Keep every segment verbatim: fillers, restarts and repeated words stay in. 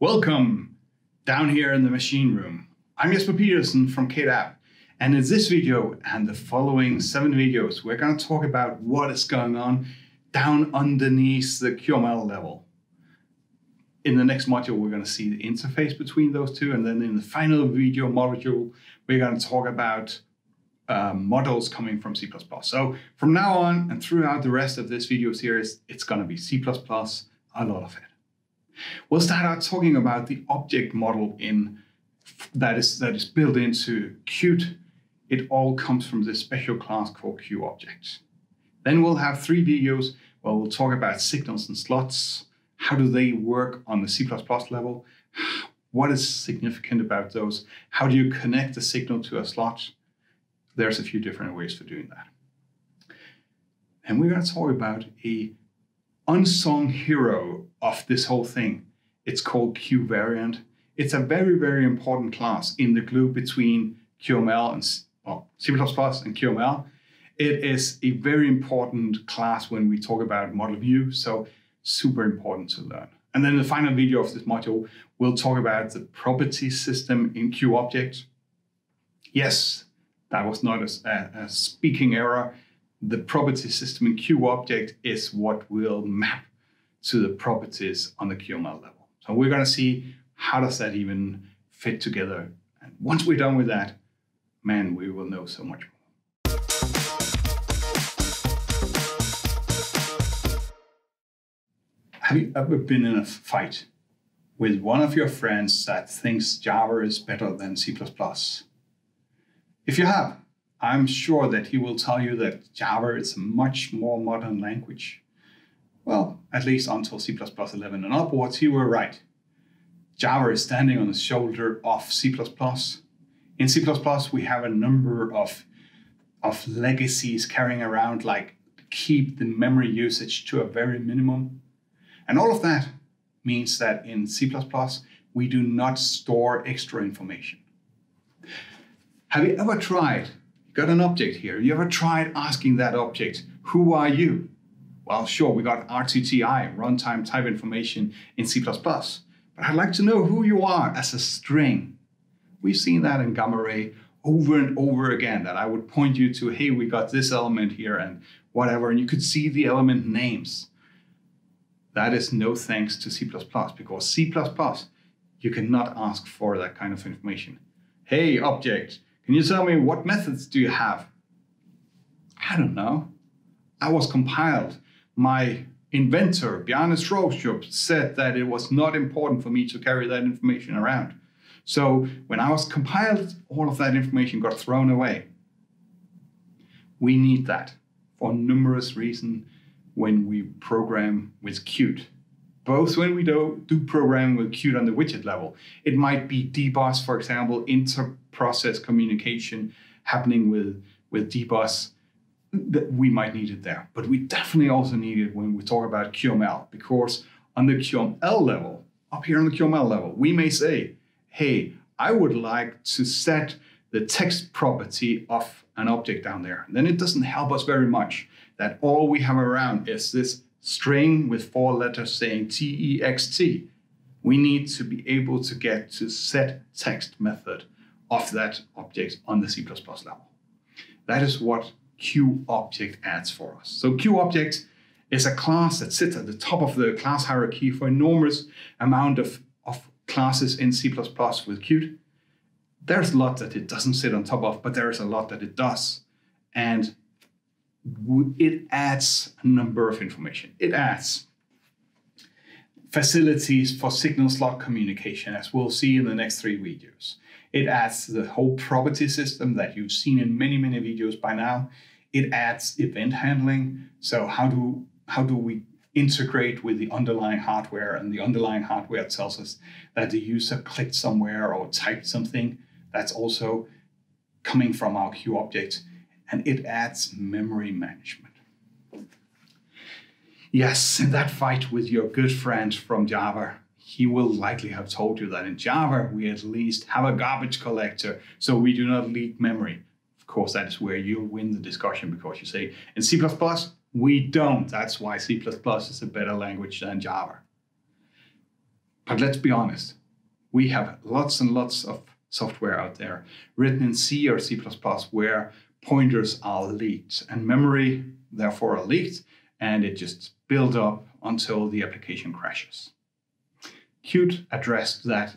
Welcome down here in the machine room. I'm Jesper Pedersen from K D A B, and in this video and the following seven videos, we're going to talk about what is going on down underneath the Q M L level. In the next module, we're going to see the interface between those two, and then in the final video module, we're going to talk about uh, models coming from C plus plus. So from now on and throughout the rest of this video series, it's going to be C plus plus, a lot of it. We'll start out talking about the object model in that is that is built into Qt. It all comes from this special class called QObject. Then we'll have three videos where we'll talk about signals and slots. How do they work on the C plus plus level? What is significant about those? How do you connect a signal to a slot? There's a few different ways for doing that. And we're going to talk about a unsung hero of this whole thing. It's called QVariant. It's a very, very important class in the glue between Q M L and well, C plus plus and Q M L. It is a very important class when we talk about model view, so super important to learn. And then the final video of this module, we'll talk about the property system in QObject. Yes, that was not a, a speaking error. The property system in QObject is what will map to the properties on the Q M L level. So we're going to see how does that even fit together. And once we're done with that, man, we will know so much more. Have you ever been in a fight with one of your friends that thinks Java is better than C plus plus? If you have, I'm sure that he will tell you that Java is a much more modern language. Well, at least until C plus plus eleven and upwards, he were right. Java is standing on the shoulder of C plus plus. In C plus plus, we have a number of, of legacies carrying around, like keep the memory usage to a very minimum. And all of that means that in C plus plus, we do not store extra information. Have you ever tried got an object here. You ever tried asking that object, who are you? Well, sure, we got R T T I, runtime type information in C plus plus, but I'd like to know who you are as a string. We've seen that in GammaRay over and over again, that I would point you to, hey, we got this element here and whatever, and you could see the element names. That is no thanks to C plus plus, because C plus plus, you cannot ask for that kind of information. Hey, object, can you tell me what methods do you have? I don't know. I was compiled. My inventor, Bjarne Stroustrup, said that it was not important for me to carry that information around. So when I was compiled, all of that information got thrown away. We need that for numerous reasons when we program with Qt. Both when we do, do program with Qt on the widget level. It might be DBus, for example, interprocess communication happening with, with DBus. We might need it there, but we definitely also need it when we talk about Q M L, because on the Q M L level, up here on the Q M L level, we may say, hey, I would like to set the text property of an object down there. Then it doesn't help us very much that all we have around is this string with four letters saying T E X T. We need to be able to get to set text method of that object on the C plus plus level. That is what QObject adds for us. So QObject is a class that sits at the top of the class hierarchy for enormous amount of, of classes in C plus plus with Qt. There's a lot that it doesn't sit on top of, but there is a lot that it does. And it adds a number of information. It adds facilities for signal slot communication, as we'll see in the next three videos. It adds the whole property system that you've seen in many, many videos by now. It adds event handling. So how do, how do we integrate with the underlying hardware? And the underlying hardware tells us that the user clicked somewhere or typed something. That's also coming from our QObject. And it adds memory management. Yes, in that fight with your good friend from Java, he will likely have told you that in Java, we at least have a garbage collector, so we do not leak memory. Of course, that is where you win the discussion, because you say, in C plus plus, we don't. That's why C plus plus is a better language than Java. But let's be honest, we have lots and lots of software out there written in C or C plus plus where pointers are leaked and memory therefore are leaked, and it just builds up until the application crashes. Qt addressed that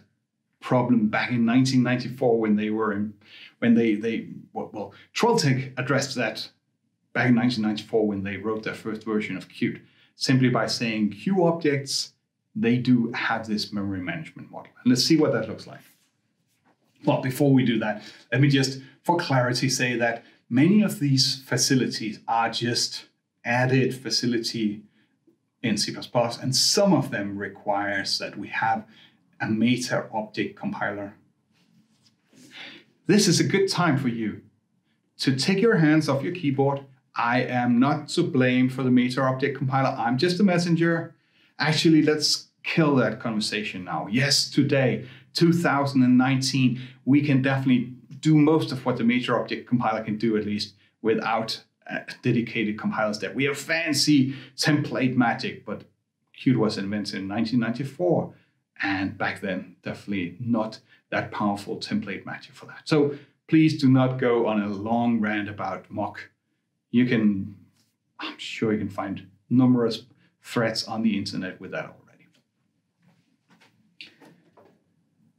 problem back in nineteen ninety-four when they were in, when they, they well, well Trolltech addressed that back in nineteen ninety-four when they wrote their first version of Qt, simply by saying QObjects, they do have this memory management model. And let's see what that looks like. Well, before we do that, let me just, for clarity, say that many of these facilities are just added facility in C plus plus, and some of them requires that we have a meta object compiler. This is a good time for you to take your hands off your keyboard. I am not to blame for the meta object compiler. I'm just a messenger. Actually, let's kill that conversation now. Yes, today, two thousand nineteen, we can definitely do most of what the meta object compiler can do, at least without a dedicated compiler step. We have fancy template magic, but Qt was invented in nineteen ninety-four. And back then, definitely not that powerful template magic for that. So please do not go on a long rant about moc. You can, I'm sure you can find numerous threads on the internet with that already.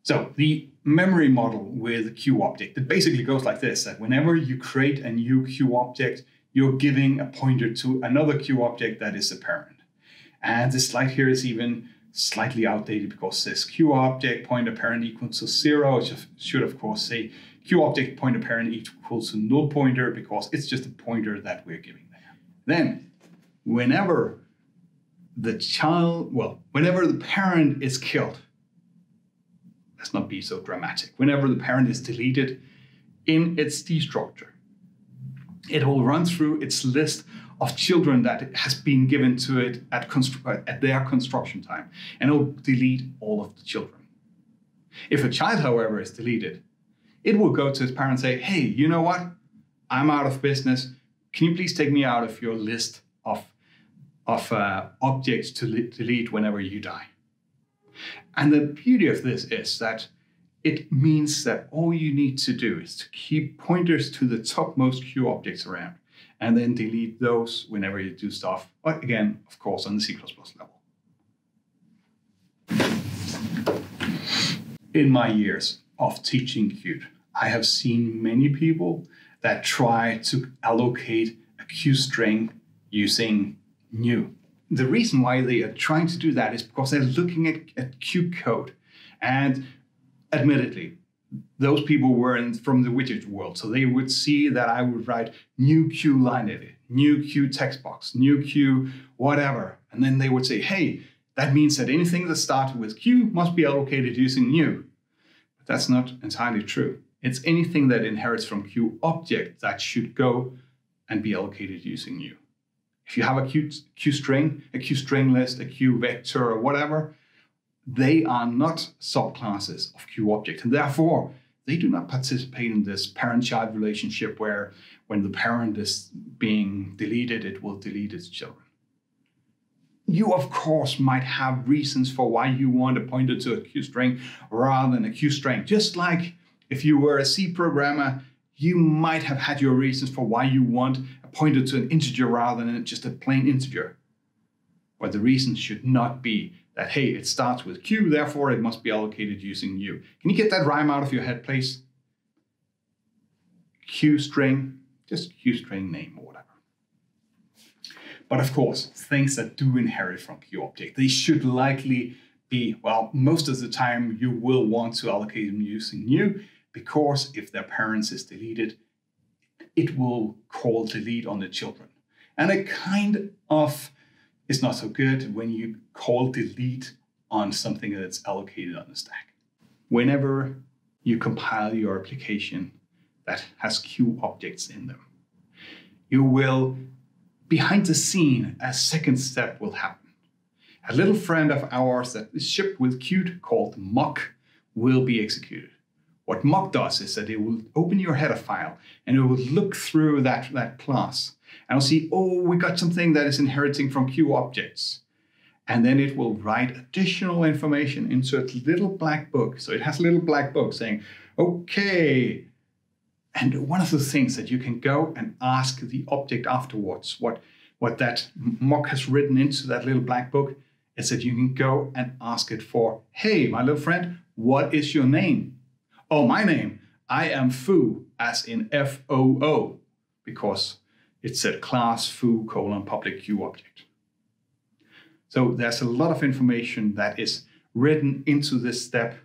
So the memory model with QObject, it basically goes like this, that whenever you create a new QObject, you're giving a pointer to another QObject that is the parent. And this slide here is even slightly outdated because it says QObject pointer parent equals to zero. It should of course say QObject pointer parent equals to null pointer because it's just a pointer that we're giving there. Then whenever the child, well, whenever the parent is killed, let's not be so dramatic. Whenever the parent is deleted in its destructor, it will run through its list of children that has been given to it at, at their construction time, and it will delete all of the children. If a child, however, is deleted, it will go to its parent and say, hey, you know what? I'm out of business. Can you please take me out of your list of, of uh, objects to delete whenever you die? And the beauty of this is that it means that all you need to do is to keep pointers to the topmost Q objects around, and then delete those whenever you do stuff, but again, of course, on the C plus plus level. In my years of teaching Qt, I have seen many people that try to allocate a QString using new. The reason why they are trying to do that is because they're looking at, at Qt code. And admittedly, those people were in, from the widget world, so they would see that I would write new QLineEdit, new QTextBox, new Q whatever, and then they would say, hey, that means that anything that started with Q must be allocated using new. But that's not entirely true. It's anything that inherits from QObject that should go and be allocated using new. If you have a Q, Q string, a QStringList, a QVector, or whatever, they are not subclasses of QObject, and therefore they do not participate in this parent-child relationship where when the parent is being deleted, it will delete its children. You, of course, might have reasons for why you want a pointer to a QString rather than a QString. Just like if you were a C programmer, you might have had your reasons for why you want a pointer to an integer rather than just a plain integer. But the reason should not be that, hey, it starts with Q, therefore it must be allocated using U. Can you get that rhyme out of your head, please? Q string, just Q string name or whatever. But of course, things that do inherit from Q object, they should likely be, well, most of the time you will want to allocate them using U, because if their parents is deleted, it will call delete on the children. And a kind of it's not so good when you call delete on something that's allocated on the stack. Whenever you compile your application that has Q objects in them, you will, behind the scene, a second step will happen. A little friend of ours that is shipped with Qt called moc will be executed. What moc does is that it will open your header file and it will look through that, that class. And I'll see, oh, we got something that is inheriting from Q objects. and then it will write additional information into a little black book. So it has a little black book saying, okay. And one of the things that you can go and ask the object afterwards, what, what that moc has written into that little black book, is that you can go and ask it for, hey, my little friend, what is your name? Oh, my name, I am Foo, as in F O O, because it said class foo colon public QObject. So there's a lot of information that is written into this step.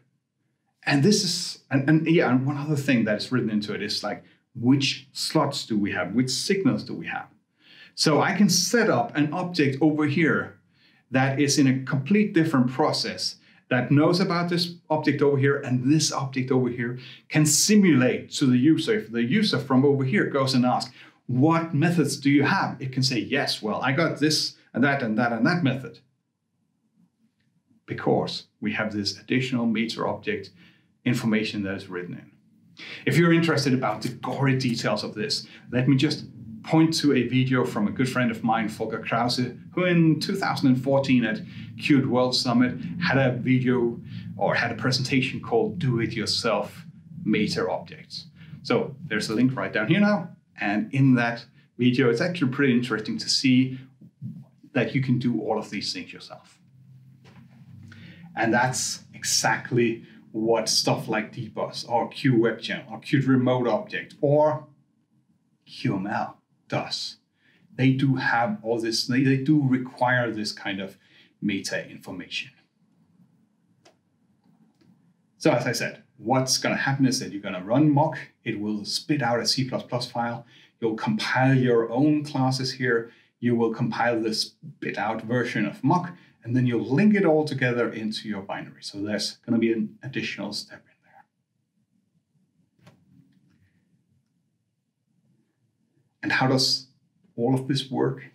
And this is, and, and yeah, and one other thing that is written into it is like, which slots do we have? Which signals do we have? So I can set up an object over here that is in a complete different process that knows about this object over here and this object over here can simulate to the user. If the user from over here goes and asks, what methods do you have? It can say, yes, well, I got this and that and that and that method. Because we have this additional meter object information that is written in. If you're interested about the gory details of this, let me just point to a video from a good friend of mine, Volker Krause, who in two thousand fourteen at Qt World Summit had a video or had a presentation called Do It Yourself Meter Objects. So there's a link right down here now. And in that video, it's actually pretty interesting to see that you can do all of these things yourself. And that's exactly what stuff like DBus or QWebChannel or QRemoteObject or Q M L does. They do have all this, they, they do require this kind of meta information. So as I said, what's going to happen is that you're going to run moc. It will spit out a C plus plus file. You'll compile your own classes here. You will compile the spit out version of moc, and then you'll link it all together into your binary. So there's going to be an additional step in there. And how does all of this work?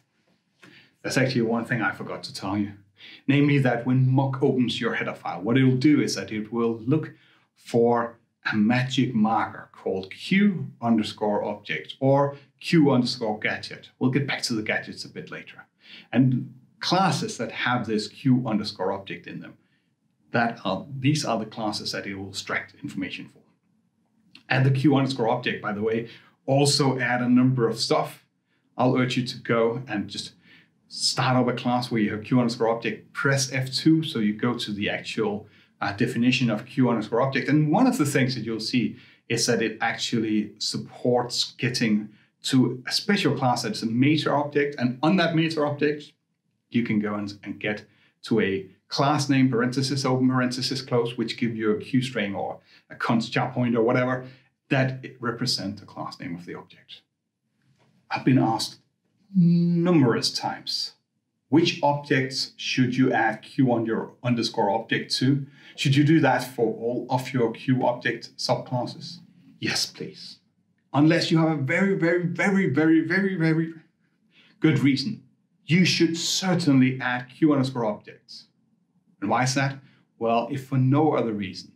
That's actually one thing I forgot to tell you. Namely that when moc opens your header file, what it'll do is that it will look for a magic marker called Q underscore object or Q underscore gadget. We'll get back to the gadgets a bit later. And classes that have this Q underscore object in them, that are, these are the classes that it will extract information for. And the Q underscore object, by the way, also add a number of stuff. I'll urge you to go and just start up a class where you have Q underscore object, press F two, so you go to the actual uh, definition of Q underscore object. And one of the things that you'll see is that it actually supports getting to a special class that's a meter object, and on that meter object, you can go and, and get to a class name, parenthesis, open parenthesis, close, which give you a QString or a const char point or whatever, that represent the class name of the object. I've been asked numerous times, which objects should you add Q on your underscore object to? Should you do that for all of your Q object subclasses? Yes, please. Unless you have a very, very, very, very, very, very good reason. You should certainly add Q underscore objects. And why is that? Well, if for no other reason,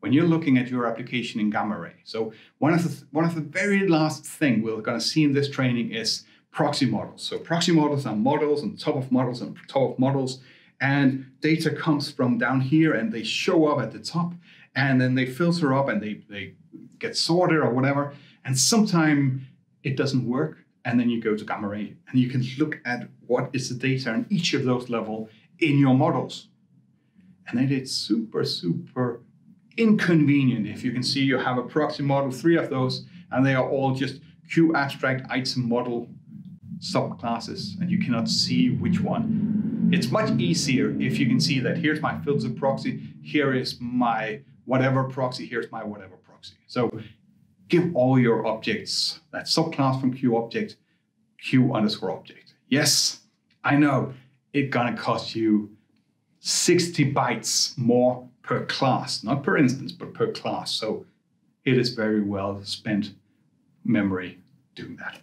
when you're looking at your application in GammaRay, so one of the th one of the very last thing we're going to see in this training is proxy models. So proxy models are models on top of models on top of models, and data comes from down here and they show up at the top, and then they filter up and they, they get sorted or whatever. And sometimes it doesn't work. And then you go to GammaRay and you can look at what is the data on each of those levels in your models. And then it's super, super inconvenient if you can see you have a proxy model, three of those, and they are all just QAbstractItemModel subclasses, and you cannot see which one. It's much easier if you can see that here's my filter proxy, here is my whatever proxy, here's my whatever proxy. So give all your objects, that subclass from QObject, Q underscore object. Yes, I know it's gonna cost you sixty bytes more per class, not per instance, but per class. So it is very well spent memory doing that.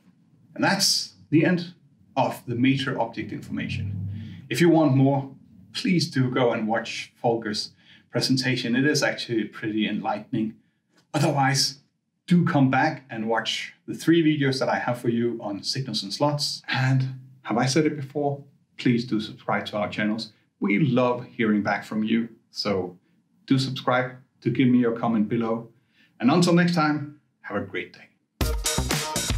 And that's the end of the meter object information. If you want more, please do go and watch Volker's presentation. It is actually pretty enlightening. Otherwise, do come back and watch the three videos that I have for you on signals and slots. And have I said it before? Please do subscribe to our channels. We love hearing back from you, so do subscribe to give me your comment below. And until next time, have a great day.